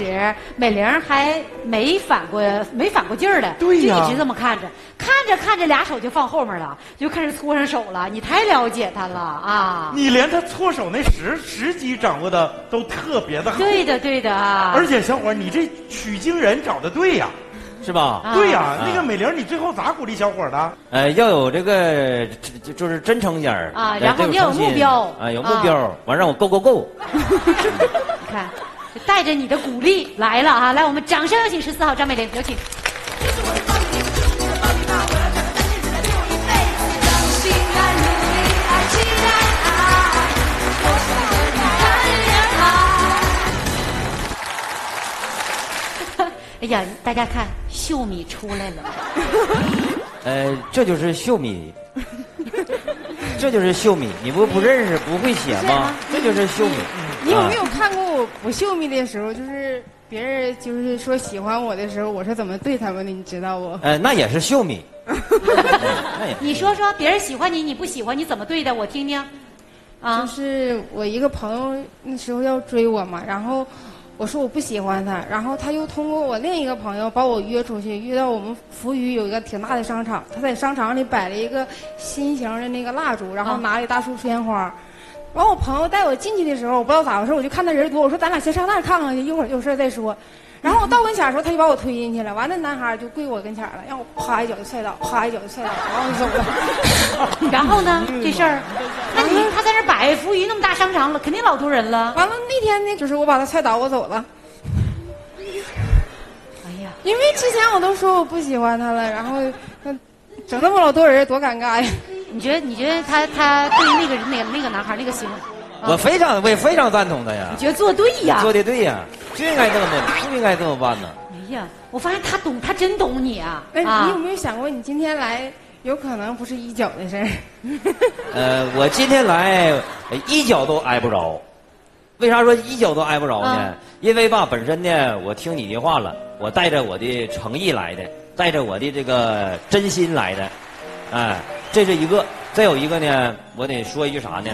始美玲还没反过劲儿来，对呀，就一直这么看着，看着俩手就放后面了，就开始搓上手了。你太了解他了啊！你连他搓手那时机掌握的都特别的好。对的，对的啊！而且小伙，你这取经人找的对呀。是吧？对呀，那个美玲，你最后咋鼓励小伙的？要有这个，就是真诚点儿啊，然后你要有目标啊，有目标，完让我 go go go。你看，带着你的鼓励来了啊！来，我们掌声有请14号张美玲，有请。哎呀，大家看，秀米出来了。这就是秀米，这就是秀米。你不认识，不会写吗？这就是秀米。你有没有看过我秀米的时候，就是别人就是说喜欢我的时候，我是怎么对他们的？你知道不？那也是秀米。你说说，别人喜欢你，你不喜欢，你怎么对的？我听听。啊，就是我一个朋友那时候要追我嘛，然后。我说我不喜欢他，然后他又通过我另一个朋友把我约出去，约到我们扶余有一个挺大的商场，他在商场里摆了一个心形的那个蜡烛，然后拿了一大束鲜花。完，我朋友带我进去的时候，我不知道咋回事，我就看他人多，我说咱俩先上那儿看看去，一会儿有事再说。然后我到跟前的时候，他就把我推进去了，完那男孩就跪我跟前了，让我啪一脚就踹倒，啪一脚就踹倒，然后就走了。然后呢，这事儿，那你他在那摆扶余那么大商场了，肯定老多人了。完了那天呢，就是我把他踹倒，我走了。哎呀，因为之前我都说我不喜欢他了，然后那整那么老多人，多尴尬呀！你觉得他对那个男孩那个行为？我非常赞同的呀！你觉得做对呀？做的对呀，就应该这么办，就应该这么办呢。哎呀，我发现他真懂你啊！哎，你有没有想过，你今天来有可能不是一脚的事儿？我今天来一脚都挨不着，为啥说一脚都挨不着呢？因为吧，本身呢，我听你的话了，我带着我的诚意来的，带着我的这个真心来的，哎，这是一个。再有一个呢，我得说一句啥呢？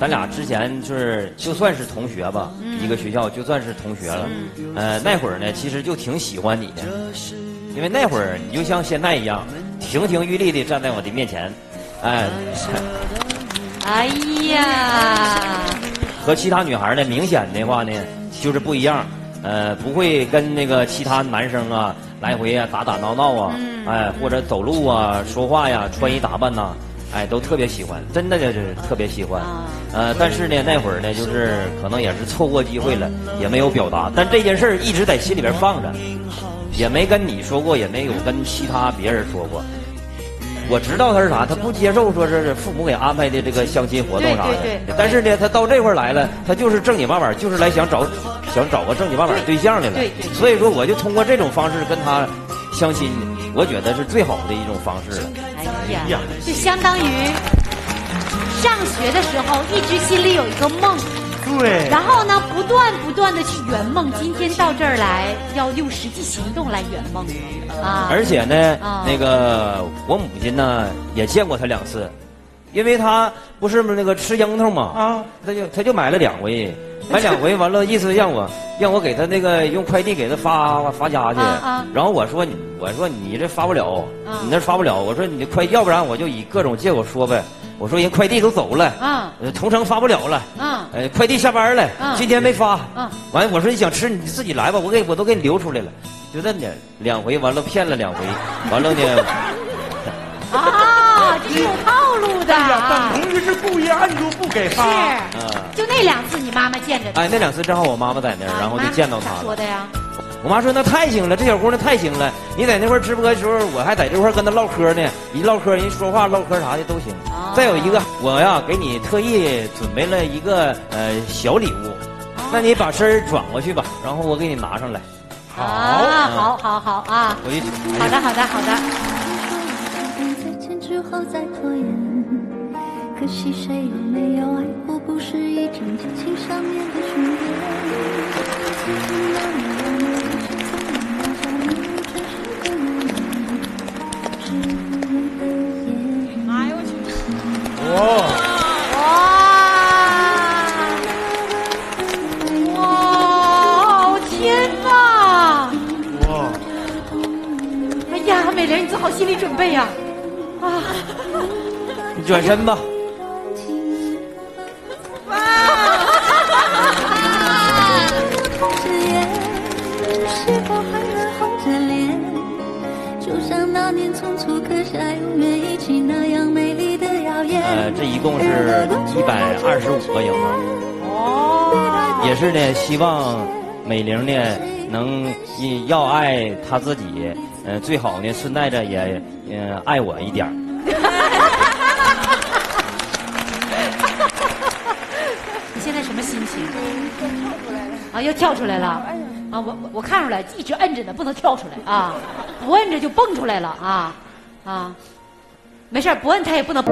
咱俩之前就是就算是同学吧，一个学校就算是同学了。那会儿呢，其实就挺喜欢你的，因为那会儿你就像现在一样，亭亭玉立地站在我的面前，哎。哎呀！和其他女孩呢，明显的话呢，就是不一样。不会跟那个其他男生啊来回啊打打闹闹啊，哎，或者走路啊、说话呀、穿衣打扮呐。哎，都特别喜欢，真的就是特别喜欢，但是呢，那会儿呢，就是可能也是错过机会了，也没有表达，但这件事儿一直在心里边放着，也没跟你说过，也没有跟其他别人说过。我知道他是啥，他不接受说是父母给安排的这个相亲活动啥的，但是呢，他到这块来了，他就是正经八百，就是来想找个正经八百对象的了。所以说，我就通过这种方式跟他相亲，我觉得是最好的一种方式了。哎呀，就相当于上学的时候一直心里有一个梦，对，然后呢不断的去圆梦，今天到这儿来要用实际行动来圆梦啊！而且呢，那个我母亲呢也见过他2次，因为他不是那个吃樱桃嘛啊，他就买了2回。买2回完了，意思让我给他那个用快递给他发家去，然后我说你这发不了，你那发不了，我说你快，要不然我就以各种借口说呗，我说人快递都走了，同城发不了了，快递下班了，今天没发，完我说你想吃你自己来吧，我都给你留出来了，就这么的2回，完了骗了2回，完了呢，啊，这是有套路的，等同于是故意按住不给发，是，就那2次你妈妈见着，哎，那2次正好我妈妈在那儿，然后就见到她了。说的呀？我妈说那太行了，这小姑娘太行了，你在那块直播的时候，我还在这块跟她唠嗑呢，一唠嗑，人说话唠嗑啥的都行。再有一个，我呀给你特意准备了一个小礼物，那你把身转过去吧，然后我给你拿上来。好，好啊！好的。之后再拖延，可惜谁也没有爱过，不是一种激情上面的训练。曾经那么遥远，是怎样的夜？哎呦我去！哇！天好心理准备呀！啊，你转身吧。哇！是否还能红着脸？就像那年匆促，刻下永远一起那样美丽的谣言。这一共是125个影啊。哦。也是呢，希望美玲呢。 能要爱他自己，最好呢，顺带着也，爱我一点儿。你现在什么心情？啊，又跳出来了！啊，我看出来，一直摁着呢，不能跳出来啊！不摁着就蹦出来了啊！啊，没事，不摁他也不能。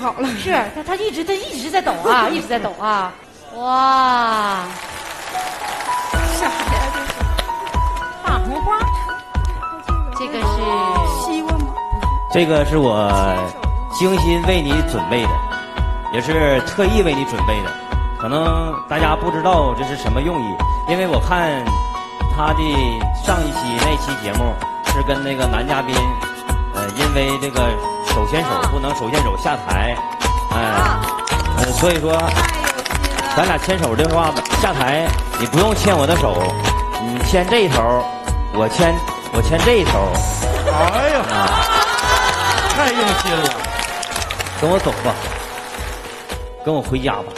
好了，是他一直在抖啊，一直在抖啊，哇！啥呀这是？大红花，这个是西瓜吗？这个是我精心为你准备的，也是特意为你准备的。可能大家不知道这是什么用意，因为我看他的上一期那期节目是跟那个男嘉宾，因为这个。 手牵手不能手牵手下台，所以说，咱俩牵手的话下台，你不用牵我的手，你牵这一头，我牵这一头。哎呀，太用心了！跟我走吧，跟我回家吧。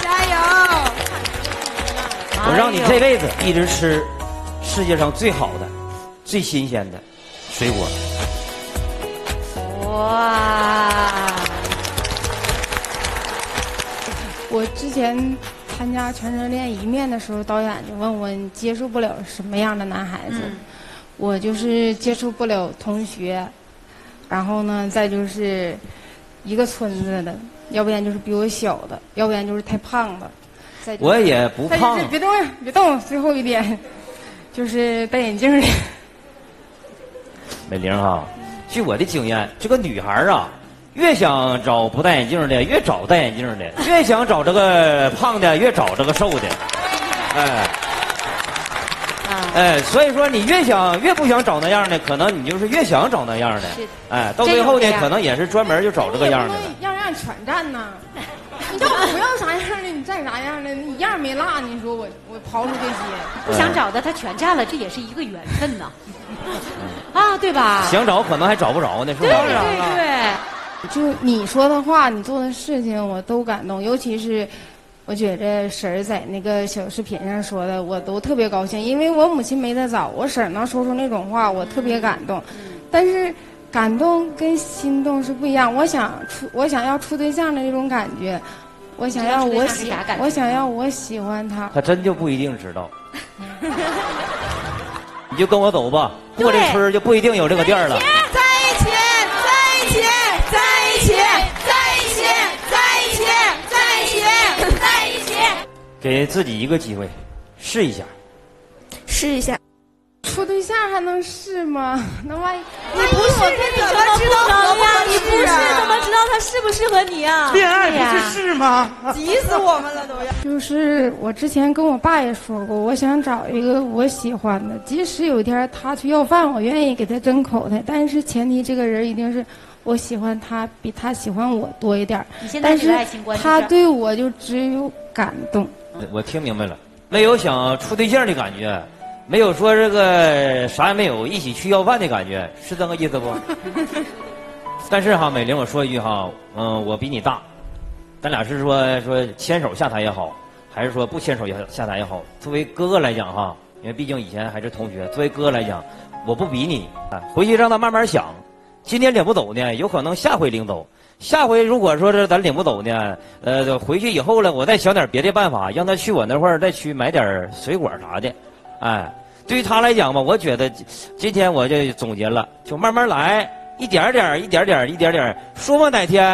加油！我让你这辈子一直吃世界上最好的、最新鲜的水果。 哇！我之前参加《全职恋一面》的时候，导演就问我你接受不了什么样的男孩子？我就是接受不了同学，然后呢，再就是一个村子的，要不然就是比我小的，要不然就是太胖的。我也不胖。别动，别动！最后一点就是戴眼镜的。美玲啊。 据我的经验，这个女孩啊，越想找不戴眼镜的，越找戴眼镜的；越想找这个胖的，越找这个瘦的。哎，所以说你越不想找那样的，可能你就是越想找那样的。哎，到最后呢，可能也是专门就找这个样的。样全占呢，你要不要啥样的，你占啥样的，你一样没落。你说我刨出这些，不想找的他全占了，这也是一个缘分呐。 啊，对吧？想找可能还找不着呢，是吧？对，就你说的话，你做的事情，我都感动。尤其是，我觉着婶儿在那个小视频上说的，我都特别高兴，因为我母亲没得早，我婶儿能说出那种话，我特别感动。但是感动跟心动是不一样。我想要处对象的那种感觉，我想要我喜欢他，还真就不一定知道。你就跟我走吧，过这村就不一定有这个店了。在一起，在一起，在一起，在一起，在一起，在一起，在一起。给自己一个机会，试一下。试一下。处对象还能试吗？那万一你不试，你怎么知道合不合适？你不试怎么知道他适不适合你啊？恋爱不是试吗？急死我们了都要。 就是我之前跟我爸也说过，我想找一个我喜欢的，即使有一天他去要饭，我愿意给他争口袋，但是前提这个人一定是我喜欢他，比他喜欢我多一点。你现在是爱情观，但是他对我就只有感动。我听明白了，没有想处对象的感觉，没有说这个啥也没有，一起去要饭的感觉，是这个意思不？但是哈，美玲，我说一句哈，我比你大。 咱俩是说牵手下台也好，还是说不牵手下台也好，作为哥哥来讲哈，因为毕竟以前还是同学，作为哥哥来讲，我不逼你，回去让他慢慢想。今天领不走呢，有可能下回领走。下回如果说是咱领不走呢，回去以后了，我再想点别的办法，让他去我那块儿再去买点水果啥的。哎，对于他来讲吧，我觉得今天我就总结了，就慢慢来，一点点，一点点，一点点，说不定哪天。